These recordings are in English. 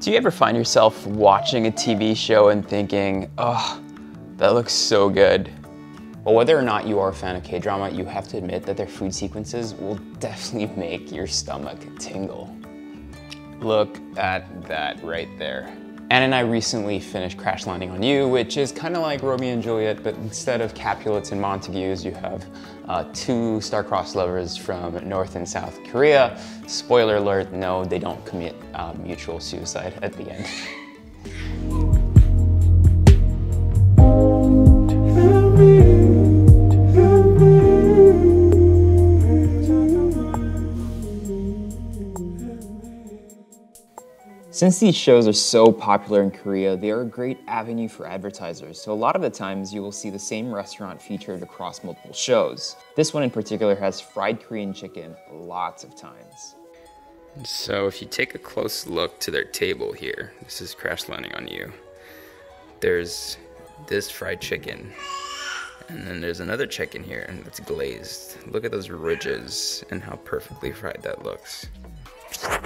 Do you ever find yourself watching a TV show and thinking, oh, that looks so good? Well, whether or not you are a fan of K-drama, you have to admit that their food sequences will definitely make your stomach tingle. Look at that right there. Anne and I recently finished Crash Landing on You, which is kind of like Romeo and Juliet, but instead of Capulets and Montagues, you have two star-crossed lovers from North and South Korea. Spoiler alert, no, they don't commit mutual suicide at the end. Since these shows are so popular in Korea, they are a great avenue for advertisers, so a lot of the times you will see the same restaurant featured across multiple shows. This one in particular has fried Korean chicken lots of times. So if you take a close look to their table here, this is Crash Landing on You. There's this fried chicken, and then there's another chicken here, and it's glazed. Look at those ridges and how perfectly fried that looks.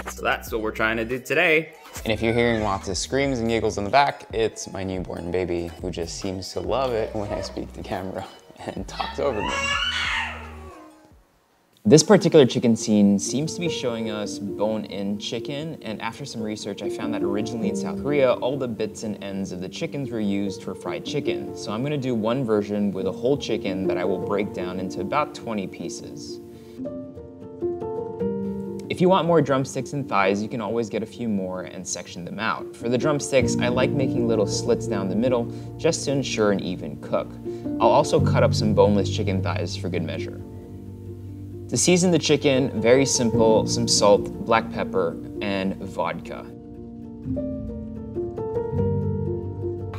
So that's what we're trying to do today. And if you're hearing lots of screams and giggles in the back, it's my newborn baby who just seems to love it when I speak to camera and talks over me. This particular chicken scene seems to be showing us bone-in chicken, and after some research, I found that originally in South Korea, all the bits and ends of the chickens were used for fried chicken. So I'm gonna do one version with a whole chicken that I will break down into about 20 pieces. If you want more drumsticks and thighs, you can always get a few more and section them out. For the drumsticks, I like making little slits down the middle just to ensure an even cook. I'll also cut up some boneless chicken thighs for good measure. To season the chicken, very simple, some salt, black pepper, and vodka.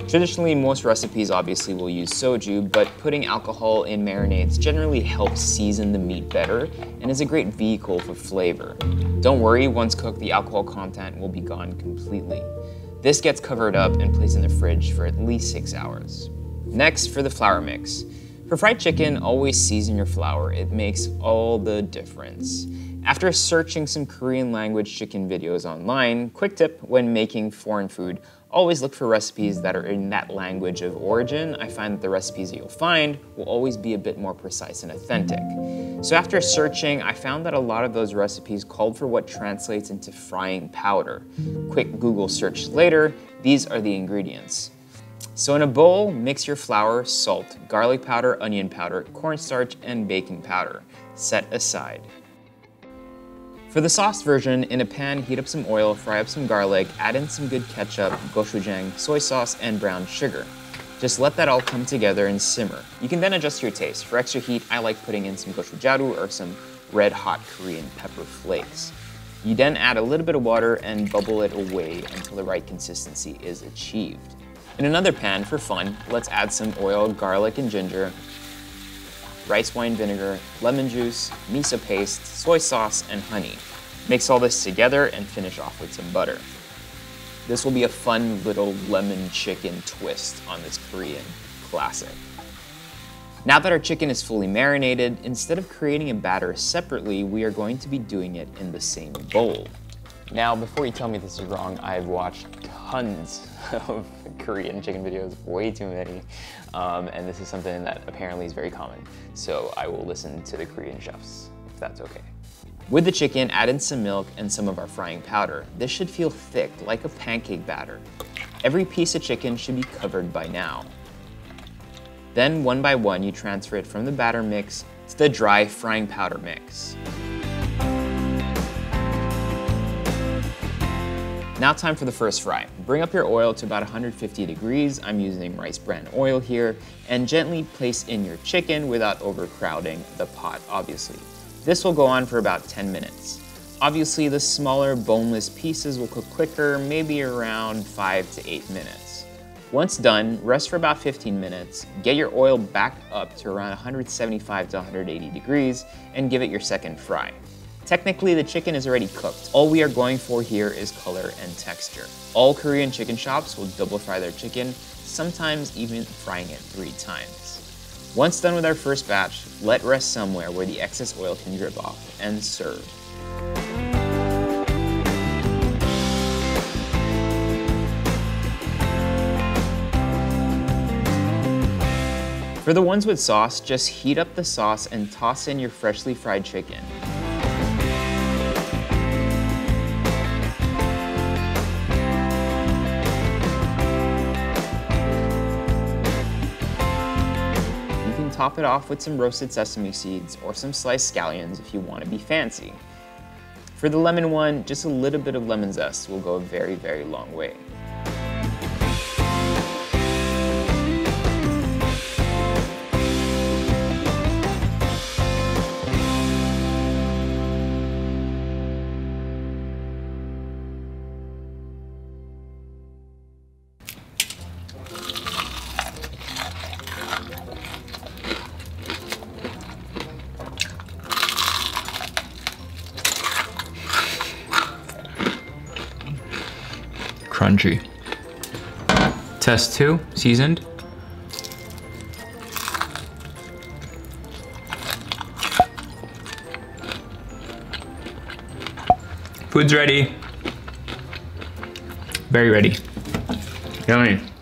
Traditionally, most recipes obviously will use soju, but putting alcohol in marinades generally helps season the meat better and is a great vehicle for flavor. Don't worry, once cooked, the alcohol content will be gone completely. This gets covered up and placed in the fridge for at least 6 hours. Next, for the flour mix. For fried chicken, always season your flour. It makes all the difference. After searching some Korean language chicken videos online, quick tip when making foreign food, always look for recipes that are in that language of origin. I find that the recipes that you'll find will always be a bit more precise and authentic. So after searching, I found that a lot of those recipes called for what translates into frying powder. Quick Google search later, these are the ingredients. So in a bowl, mix your flour, salt, garlic powder, onion powder, cornstarch, and baking powder. Set aside. For the sauce version, in a pan, heat up some oil, fry up some garlic, add in some good ketchup, gochujang, soy sauce, and brown sugar. Just let that all come together and simmer. You can then adjust your taste. For extra heat, I like putting in some gochugaru or some red hot Korean pepper flakes. You then add a little bit of water and bubble it away until the right consistency is achieved. In another pan, for fun, let's add some oil, garlic and ginger, rice wine vinegar, lemon juice, miso paste, soy sauce, and honey. Mix all this together and finish off with some butter. This will be a fun little lemon chicken twist on this Korean classic. Now that our chicken is fully marinated, instead of creating a batter separately, we are going to be doing it in the same bowl. Now, before you tell me this is wrong, I've watched tons of Korean chicken videos, way too many, and this is something that apparently is very common. So I will listen to the Korean chefs, if that's okay. With the chicken, add in some milk and some of our frying powder. This should feel thick, like a pancake batter. Every piece of chicken should be covered by now. Then, one by one, you transfer it from the batter mix to the dry frying powder mix. Now time for the first fry. Bring up your oil to about 150 degrees. I'm using rice bran oil here, and gently place in your chicken without overcrowding the pot, obviously. This will go on for about 10 minutes. Obviously, the smaller boneless pieces will cook quicker, maybe around 5 to 8 minutes. Once done, rest for about 15 minutes, get your oil back up to around 175 to 180 degrees, and give it your second fry. Technically, the chicken is already cooked. All we are going for here is color and texture. All Korean chicken shops will double fry their chicken, sometimes even frying it 3 times. Once done with our first batch, let rest somewhere where the excess oil can drip off and serve. For the ones with sauce, just heat up the sauce and toss in your freshly fried chicken. Top it off with some roasted sesame seeds or some sliced scallions if you want to be fancy. For the lemon one, just a little bit of lemon zest will go a very, very long way. Crunchy. Test 2, seasoned. Food's ready. Very ready. Yummy.